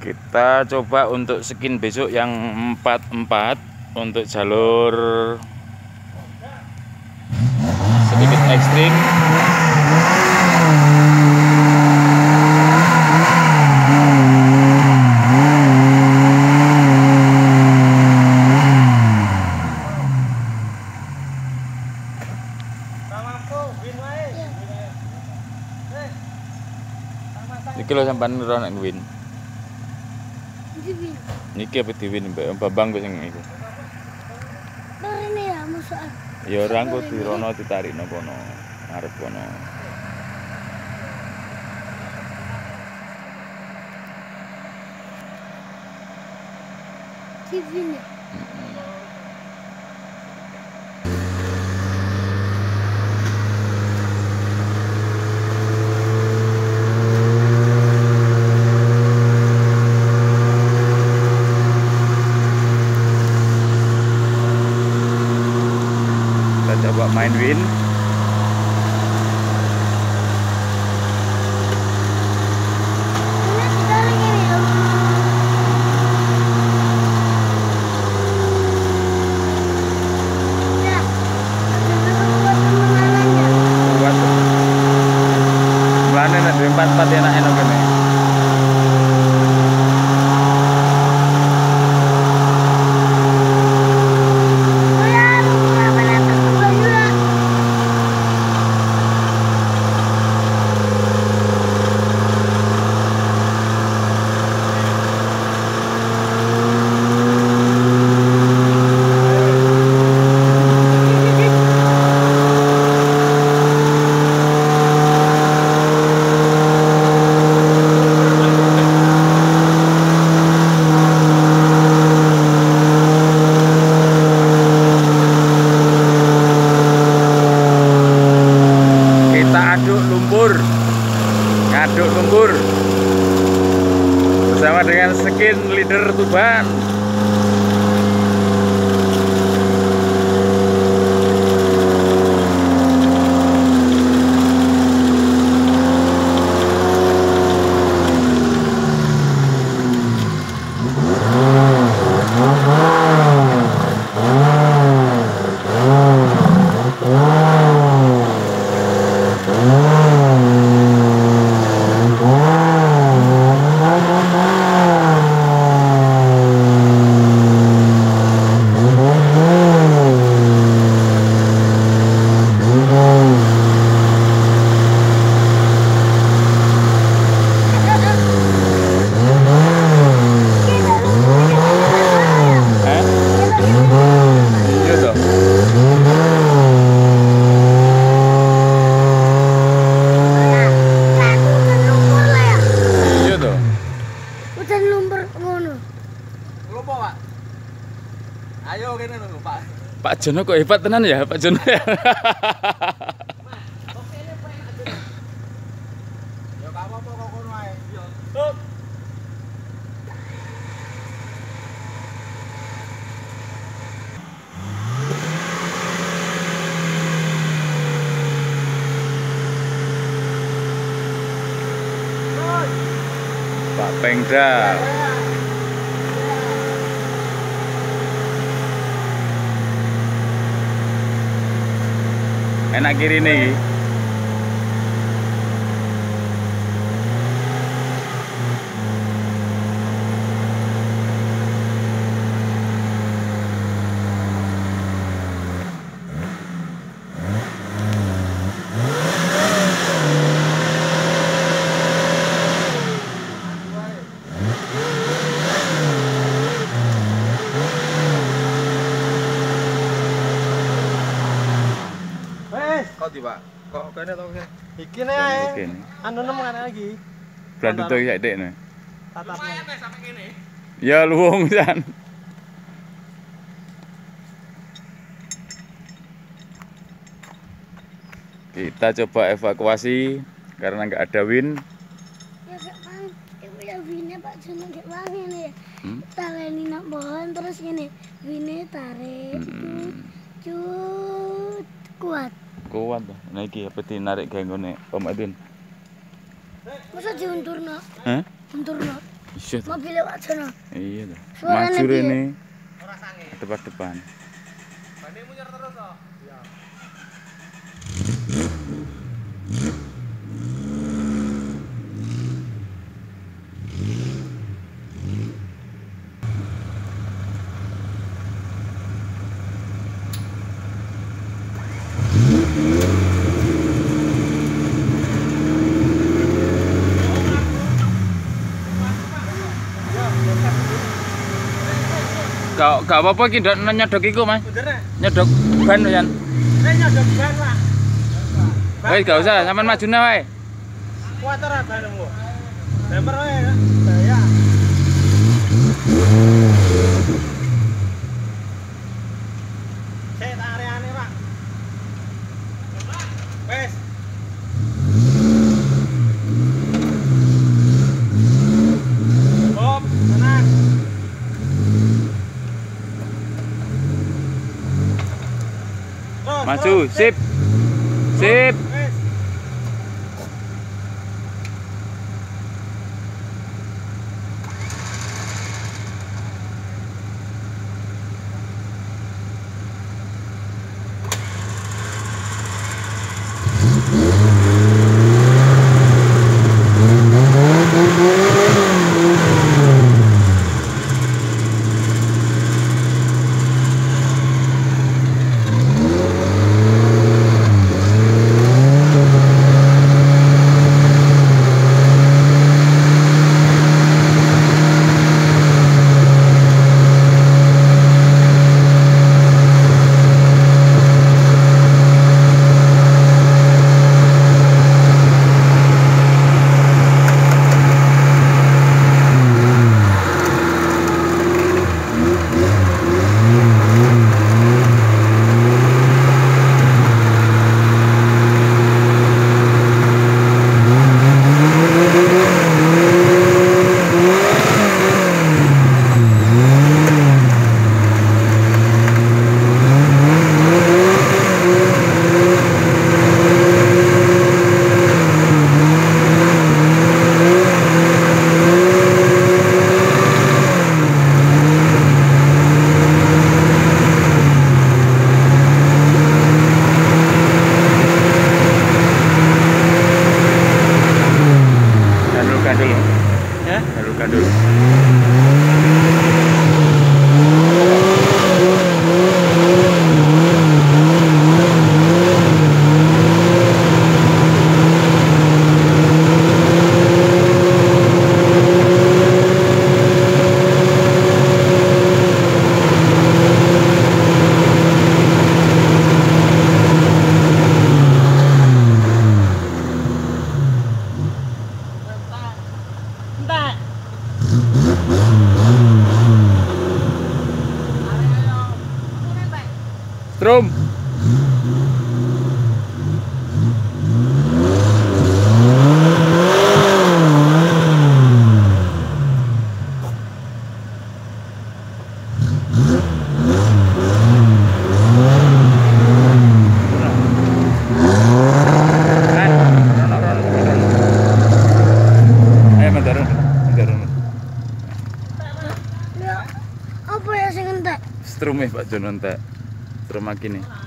Kita coba untuk skin besok yang 44 untuk jalur sedikit ekstrim. Iki lho sampean ora nek win. Niki apa diwin mbak Bambang gue sing iku. Barene ya musuh. Ya ora engko dirono ditarikno kono, arep kono. Diwin. Coba main winch. Mana nak dari 44 yang nak enak ni? Ngaduk lumpur bersama dengan skin leader Tuban. Ayo kene lho Pak. Pak Jono kok hebat tenan ya Pak Jono. Ya kamu apa kok kono ae. Stop. Pak Pengda. Enak kiri nih. Kok kene to? Iki nih, anu nemu kan lagi. Belanda tuh kayak dek nih. Lumayan nih sampai ini. Ya luwung kan. Kita coba evakuasi karena nggak ada wind. Ya bang, ya windnya Pak Jono nggak bang ini. Tareni nak pohon terus ini windnya tarik, cut kuat. Kuat dah, naiki apa ti narik gangguan Om Adin. Masa diunturno? Hah? Unturno. Mobil lewat sana. Iya dah. Maju ini. Tepat depan. Banding muncul terus oh. Iya. Gak apa-apa iki ndak nyedok iku, Mas. Nyedok ban ya. Nek nyedok ban, Pak. Wis gak usah, sampean majune wae. Kuat ora banmu? Bemper wae ya. Saya. Set areane, Pak. Wes. Hop, tenang. Maju, sip. Sip. Apa ya sing entek? Strume Pak Jon entek. Strum iki.